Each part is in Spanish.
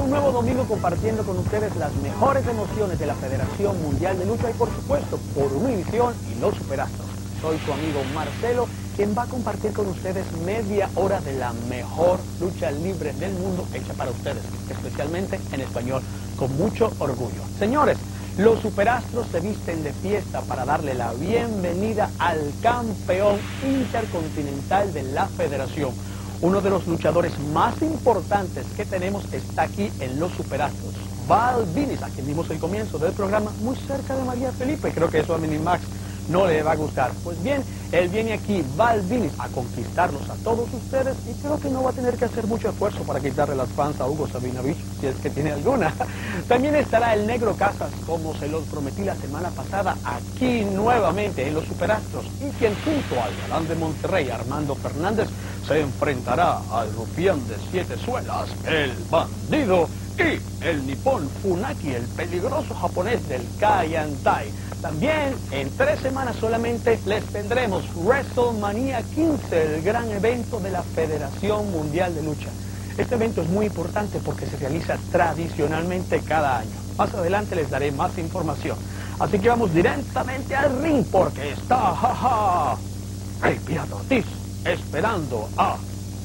un nuevo domingo compartiendo con ustedes las mejores emociones de la Federación Mundial de Lucha y, por supuesto, por Univisión y los Superastros. Soy su amigo Marcelo, quien va a compartir con ustedes media hora de la mejor lucha libre del mundo hecha para ustedes, especialmente en español, con mucho orgullo. Señores, los Superastros se visten de fiesta para darle la bienvenida al campeón intercontinental de la Federación. Uno de los luchadores más importantes que tenemos está aquí en los Superastros. Val Venis, a quien vimos el comienzo del programa, muy cerca de María Felipe. Creo que eso a Minimax no le va a gustar. Pues bien, él viene aquí, Val Venis, a conquistarlos a todos ustedes, y creo que no va a tener que hacer mucho esfuerzo para quitarle las fans a Hugo Savinovich, si es que tiene alguna. También estará el Negro Casas, como se los prometí la semana pasada, aquí nuevamente en los Superastros, y quien junto al galán de Monterrey, Armando Fernández, se enfrentará al rufián de 7 suelas, el bandido, y el nipón Funaki, el peligroso japonés del Kaientai. También en 3 semanas solamente les tendremos WrestleMania 15, el gran evento de la Federación Mundial de Lucha. Este evento es muy importante porque se realiza tradicionalmente cada año. Más adelante les daré más información. Así que vamos directamente al ring porque está, jaja, el Pirata Ortiz, esperando a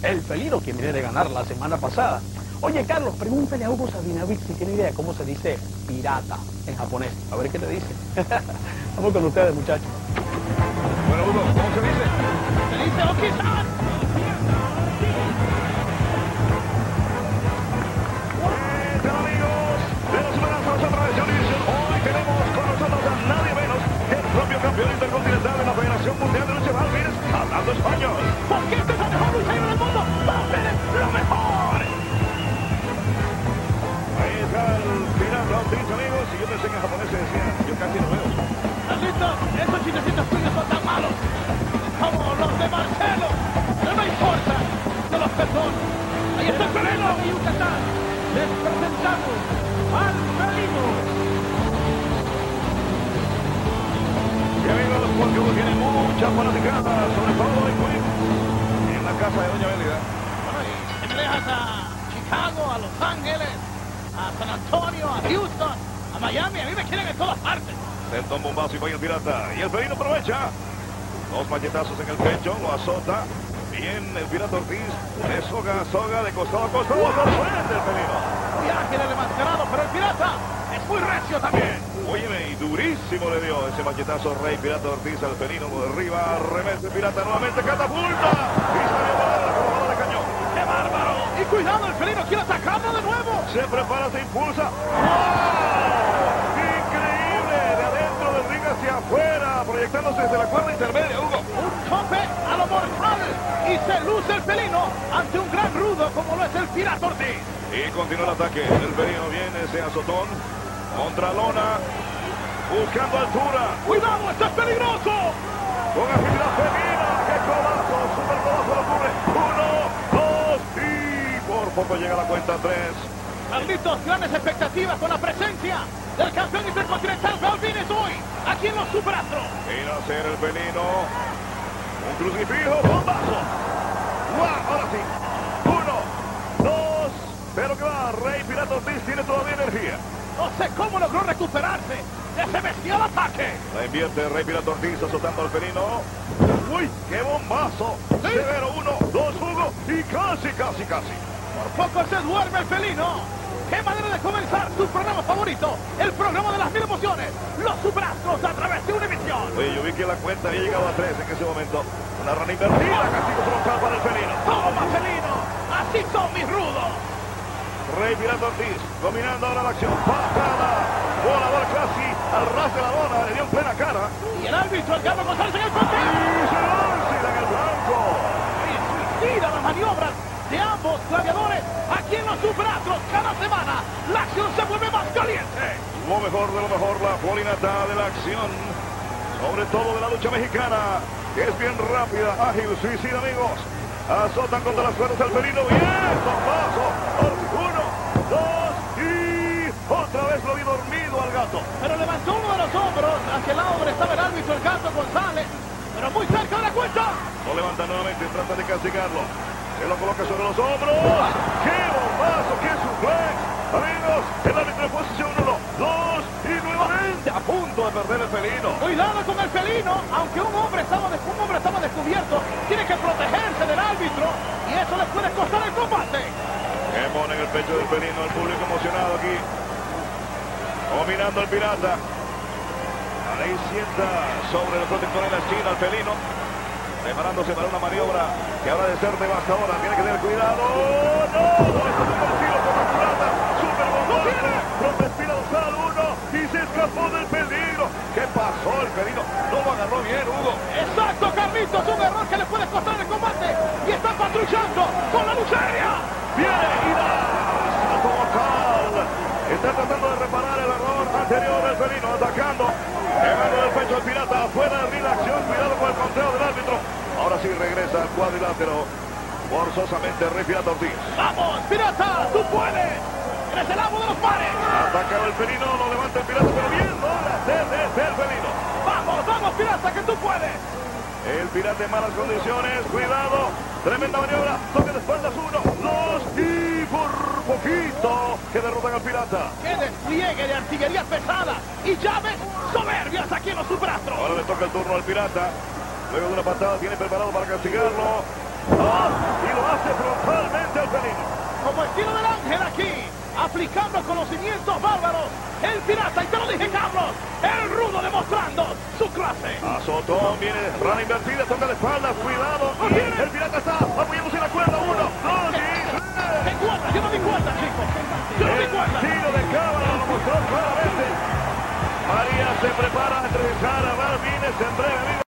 El Felino, quien viene de ganar la semana pasada. Oye, Carlos, pregúntale a Hugo Savinovich si tiene idea de cómo se dice pirata en japonés. A ver qué te dice. Vamos con ustedes, muchachos. Bueno, Hugo, ¿cómo se dice? ¡Se dice lo que está! De Doña Bélida. Bueno, y te viajas a Chicago, a Los Ángeles, a San Antonio, a Houston, a Miami. A mí me quieren en todas partes. Senta un bombazo y vaya el pirata. Y el felino aprovecha. 2 machetazos en el pecho, lo azota. Bien, el pirata Ortiz le soga de costado a costado. ¡Wow! ¡Lo suelta el felino! Muy ágil el enmascarado, pero el pirata es muy recio también. Óyeme, y durísimo le dio ese machetazo Rey Pirata Ortiz al felino por arriba. Remete el pirata nuevamente, catapulta. ¡Cuidado, el felino quiere atacarlo de nuevo! Se prepara, se impulsa. ¡Oh! ¡Increíble! De adentro del ring hacia afuera, proyectándose desde la cuerda intermedia, Hugo. Un choque a lo mortal. Y se luce el felino ante un gran rudo como lo es el Pirata Ortiz. Y continúa el ataque. El felino viene, ese azotón. Contra lona. Buscando altura. ¡Cuidado, esto es peligroso! Con agilidad felina. ¡Qué codazo! ¡Súper codazo lo cubre! Poco llega la cuenta 3. Carlitos, grandes expectativas con la presencia del campeón intercontinental Val Venis hoy, aquí en los Superastros. Mira a ser el felino. Un crucifijo, bombazo. ¡Wow! Ahora sí. 1, 2, pero que va. Rey Pirata Ortiz tiene todavía energía. No sé cómo logró recuperarse de ese bestial ataque. La invierte Rey Pirata Ortiz azotando al felino. ¡Uy! ¡Qué bombazo! ¿Sí? Severo 1, 2, Hugo y casi. Por poco se duerme el felino. Qué manera de comenzar su programa favorito, el programa de las mil emociones, los Superastros a través de Univisión. Oye, yo vi que la cuenta había llegado a 3 en ese momento. Una rana invertida, castigo frontal para el felino. ¡Toma, felino! ¡Así son mis rudos! Rey Pirata Ortiz, dominando ahora la acción. ¡Patada! Volador casi al ras de la lona, le dio en plena cara. Y el árbitro, el Carlos González en el frente. ¡Y se lanza en el blanco! ¡Y suicida las maniobras de ambos gladiadores aquí en los Superastros! Cada semana la acción se vuelve más caliente. Lo mejor de lo mejor, la polinata de la acción, sobre todo de la lucha mexicana, que es bien rápida, ágil, suicida, amigos. Azotan contra las cuerdas al felino. Bien, bombazo. 1, 2 y otra vez lo vi dormido al gato, pero levantó uno de los hombros hacia el lado donde estaba el árbitro, el gato González, pero muy cerca de la cuenta. Lo levanta nuevamente, trata de castigarlo. Se lo coloca sobre los hombros. ¡Qué bombazo! ¡Qué suplex! cuidado con El Felino, aunque un hombre estaba descubierto, tiene que protegerse del árbitro y eso les puede costar el combate. Que pone en el pecho del Felino al público emocionado aquí, dominando al pirata. Ahí sienta sobre el protector de la esquina al Felino, preparándose para una maniobra que habrá de ser devastadora. Tiene que tener cuidado. ¡No! ¡No! ¡Esto es un tiro por la pirata! ¡Super bombones! ¡Protestira usar uno! ¡Y se escapó del peligro! ¿Qué pasó? El Felino no lo agarró bien, Hugo. ¡Exacto, Carlitos! ¡Un error que le puede costar el combate! ¡Y está patrullando con la luz aérea! ¡Viene y da! ¡Salto mortal! Está tratando de reparar el error anterior del Felino, atacando. Llegando del pecho al pirata, afuera de la acción, cuidado con el conteo del árbitro. Ahora sí regresa al cuadrilátero, forzosamente Rey Pirata Ortiz. ¡Vamos, pirata! ¡Tú puedes! ¡Eres el amo de los pares! Ataca el Felino, lo levanta el pirata, pero bien, no la desde el Felino. ¡Vamos, vamos, pirata, que tú puedes! El pirata en malas condiciones, cuidado, tremenda maniobra, toque de espaldas, uno, dos y por... poquito que derrotan al pirata. ¡Qué despliegue de artillería pesada y llaves soberbias aquí en los subrastros! Ahora le toca el turno al pirata. Luego de una patada tiene preparado para castigarlo. ¡Oh! Y lo hace frontalmente al Felino. Como el tiro del ángel aquí, aplicando conocimientos bárbaros. El pirata, y te lo dije, Carlos, el rudo demostrando su clase. Azotón, viene rana invertida, toca la espalda, cuidado. ¡Oh, el pirata está apoyándose en la cuerda! ¡Uno, dos y... yo no me cuenta, chicos! ¡Yo no me cuenta! El tiro de cámara lo mostró claramente. María se prepara a entrevistar a Val Venis en breve.